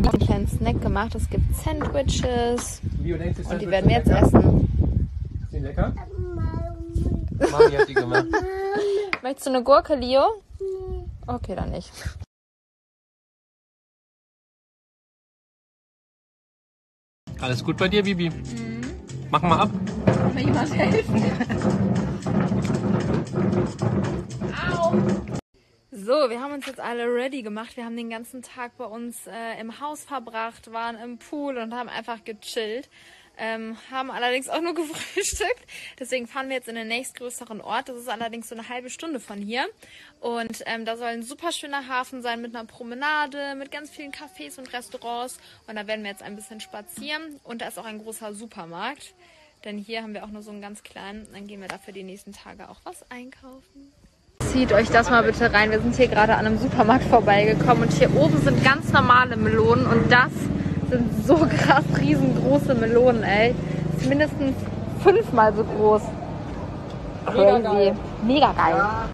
Ich habe einen kleinen Snack gemacht. Es gibt Sandwiches und die werden wir jetzt essen. Ist die lecker? Mami hat die gemacht. Möchtest du eine Gurke, Leo? Okay, dann nicht. Alles gut bei dir, Bibi? Mhm. Mach mal ab. Kann mir jemand helfen? Au! So, wir haben uns jetzt alle ready gemacht. Wir haben den ganzen Tag bei uns im Haus verbracht, waren im Pool und haben einfach gechillt. Haben allerdings auch nur gefrühstückt. Deswegen fahren wir jetzt in den nächstgrößeren Ort. Das ist allerdings so eine halbe Stunde von hier. Und da soll ein super schöner Hafen sein mit einer Promenade, mit ganz vielen Cafés und Restaurants. Und da werden wir jetzt ein bisschen spazieren. Und da ist auch ein großer Supermarkt. Denn hier haben wir auch nur so einen ganz kleinen. Dann gehen wir dafür die nächsten Tage auch was einkaufen. Zieht euch das mal bitte rein. Wir sind hier gerade an einem Supermarkt vorbeigekommen. Und hier oben sind ganz normale Melonen. Und das sind so krass riesengroße Melonen, ey. Das ist mindestens 5-mal so groß. Mega geil. Mega geil. Ja.